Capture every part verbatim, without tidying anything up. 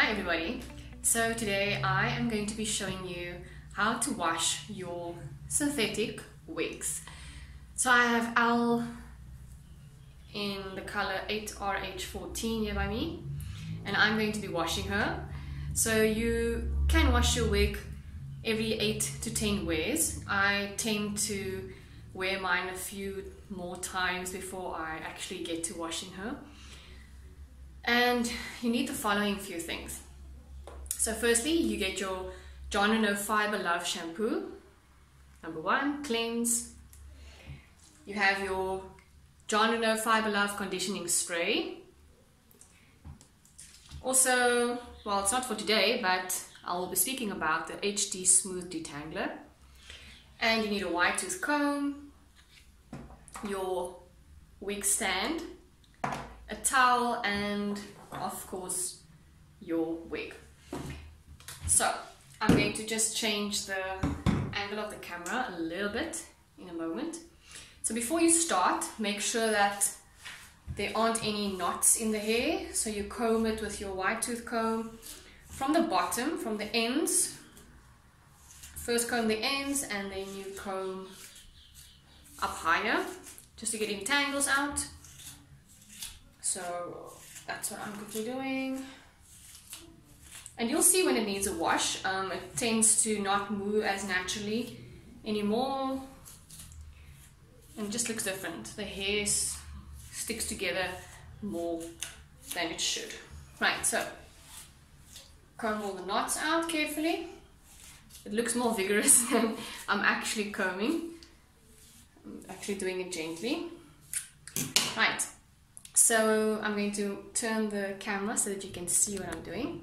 Hi everybody! So today I am going to be showing you how to wash your synthetic wigs. So I have Al in the color eight R H fourteen here by me and I'm going to be washing her. So you can wash your wig every eight to ten wears. I tend to wear mine a few more times before I actually get to washing her. And you need the following few things. So firstly, you get your Jon Renau Fiber Love Shampoo, number one, cleanse. You have your Jon Renau Fiber Love Conditioning Spray. Also, well, it's not for today, but I will be speaking about the H D Smooth Detangler. And you need a wide tooth comb, your wig stand, a towel, and of course your wig. So I'm going to just change the angle of the camera a little bit in a moment. So before you start, make sure that there aren't any knots in the hair, so you comb it with your wide tooth comb from the bottom, from the ends. First comb the ends and then you comb up higher just to get any tangles out. So that's what I'm quickly doing. And you'll see when it needs a wash, um, it tends to not move as naturally anymore and just looks different. The hair sticks together more than it should. Right, so comb all the knots out carefully. It looks more vigorous than I'm actually combing. I'm actually doing it gently. Right. So I'm going to turn the camera so that you can see what I'm doing.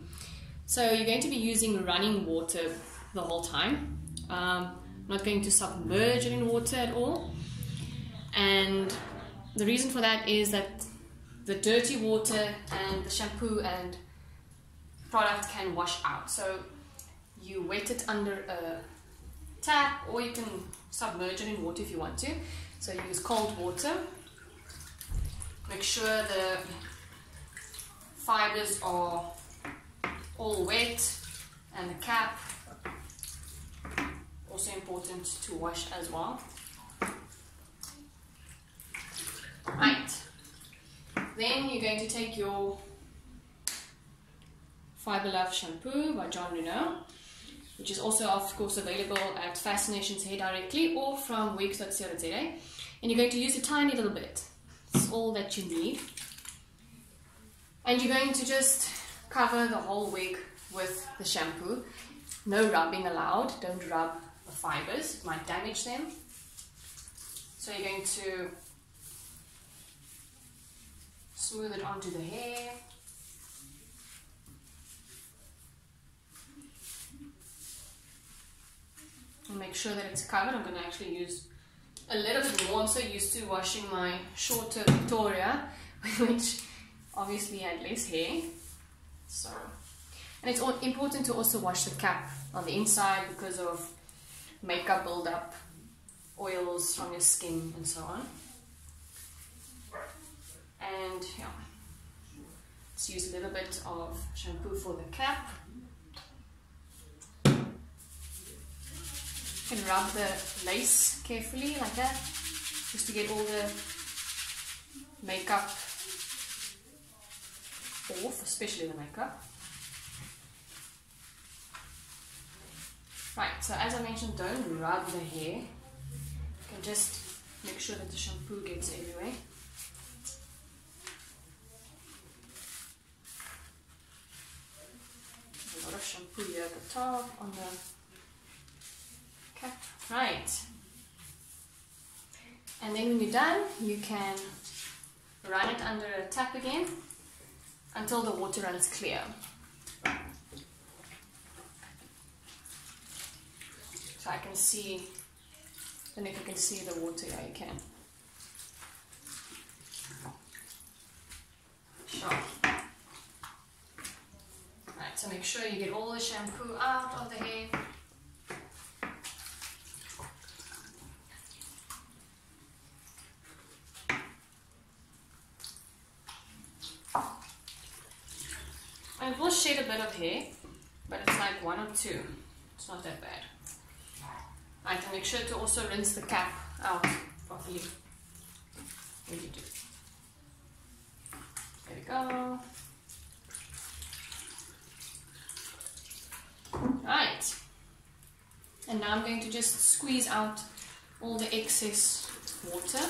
So you're going to be using running water the whole time. Um, I'm not going to submerge it in water at all. And the reason for that is that the dirty water and the shampoo and product can wash out. So you wet it under a tap, or you can submerge it in water if you want to. So use cold water. Make sure the fibers are all wet, and the cap, also important to wash as well. Right, then you're going to take your Fiber Love Shampoo by Jon Renau, which is also of course available at Fascinations Hair Directly or from wigs dot co dot Z A, and you're going to use a tiny little bit. All that you need, and you're going to just cover the whole wig with the shampoo. No rubbing allowed. Don't rub the fibers, it might damage them. So you're going to smooth it onto the hair. And make sure that it's covered. I'm going to actually use a little bit more. I'm so used to washing my shorter Victoria, which obviously had less hair. So, and it's all important to also wash the cap on the inside because of makeup buildup, oils from your skin, and so on. And yeah, let's use a little bit of shampoo for the cap. You can rub the lace carefully like that, just to get all the makeup off, especially the makeup. Right, so as I mentioned, don't rub the hair. You can just make sure that the shampoo gets everywhere. There's a lot of shampoo here at the top, on the right, and then when you're done, you can run it under a tap again until the water runs clear. So I can see, and if you can see the water, yeah, you can. Sure. Right, so make sure you get all the shampoo out of the hair. I will shed a bit of hair, but it's like one or two. It's not that bad. I can make sure to also rinse the cap out properly when you do. There we go. Right, and now I'm going to just squeeze out all the excess water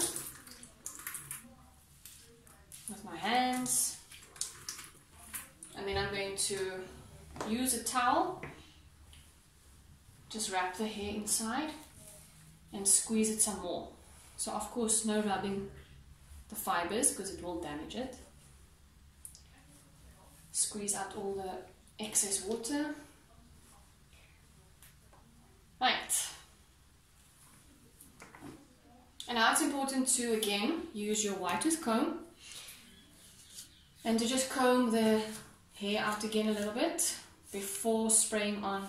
with my hands, and then I'm going to use a towel, just wrap the hair inside and squeeze it some more. So of course no rubbing the fibers because it will damage it. Squeeze out all the excess water. Right, and now it's important to again use your wide tooth comb and to just comb the hair out again a little bit before spraying on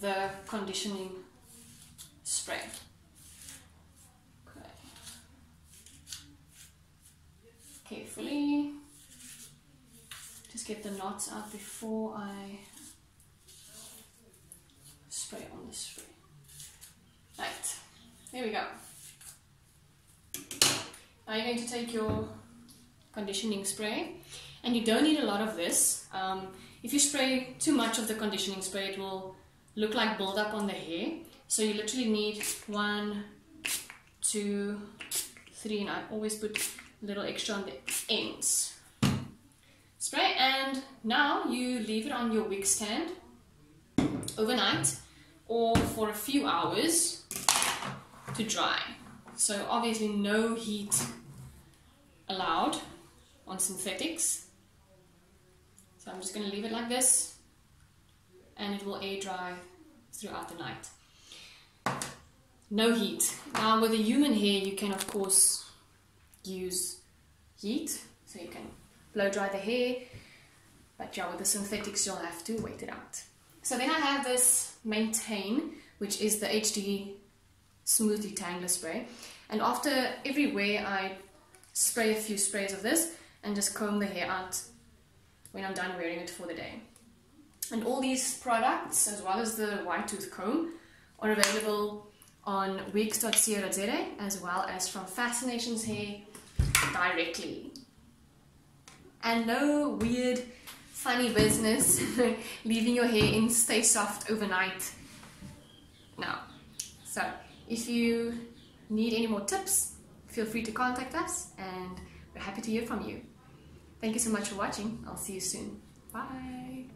the conditioning spray. Okay. Carefully, just get the knots out before I spray on the spray. Right, there we go. Now you're going to take your conditioning spray, and you don't need a lot of this. Um, if you spray too much of the conditioning spray, it will look like build up on the hair. So you literally need one, two, three, and I always put a little extra on the ends. Spray, and now you leave it on your wig stand overnight or for a few hours to dry. So obviously no heat allowed on synthetics. So I'm just going to leave it like this, and it will air dry throughout the night. No heat. Now with a human hair you can of course use heat, so you can blow dry the hair, but yeah, with the synthetics you'll have to wait it out. So then I have this Maintain, which is the H D Smooth Detangler spray, and after every wear I spray a few sprays of this and just comb the hair out when I'm done wearing it for the day. And all these products, as well as the wide tooth comb, are available on wigs dot co dot za as well as from Fascinations Hair Directly. And no weird, funny business leaving your hair in Stay Soft overnight. Now, so if you need any more tips, feel free to contact us, and we're happy to hear from you. Thank you so much for watching. I'll see you soon. Bye.